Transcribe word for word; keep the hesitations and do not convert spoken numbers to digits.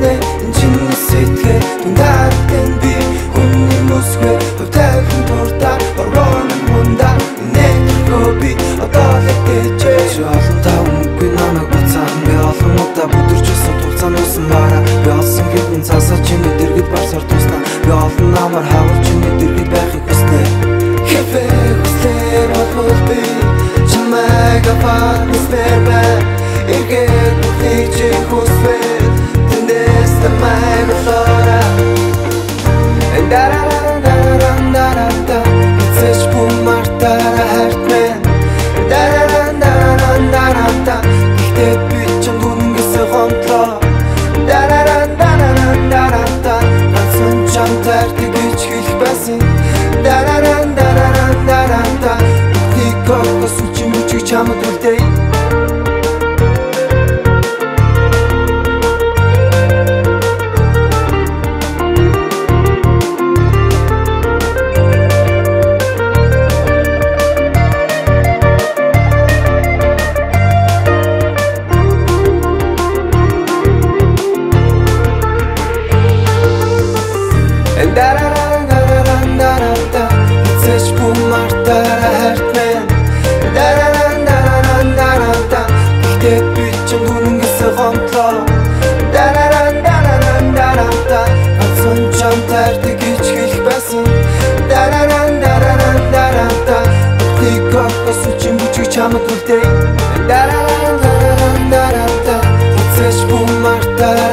내 던진 미스트에 또 나를 땐뒤 웃는 모습에 또 대부분 돌다 널 원한 본다 내 톱이 어떠했겠지 저 아름다운 꾀나나 과찬 왜 얼음 없다 부들쳐서 돕잔 웃음 봐라 왜 얼음 깊은 사사 진을 들깃 발설 도스나 왜 얼음 남을 하울 진을 들깃 백이 구스네 Hebe guster matulbi Çılmaga patmış verbe İrgit muhtici husbet Dindeste mayru sonra Darara darara darada Hitsiş bu martara hertmen Darara darara darada İhtep bütçen dungisi gontlo Darara darara darada Hansın can terdi güç gülbesin Darara Darara, dikkat suçum uçuk çamı durdey. Çamı tutay Darara darara darara Hiç bu martara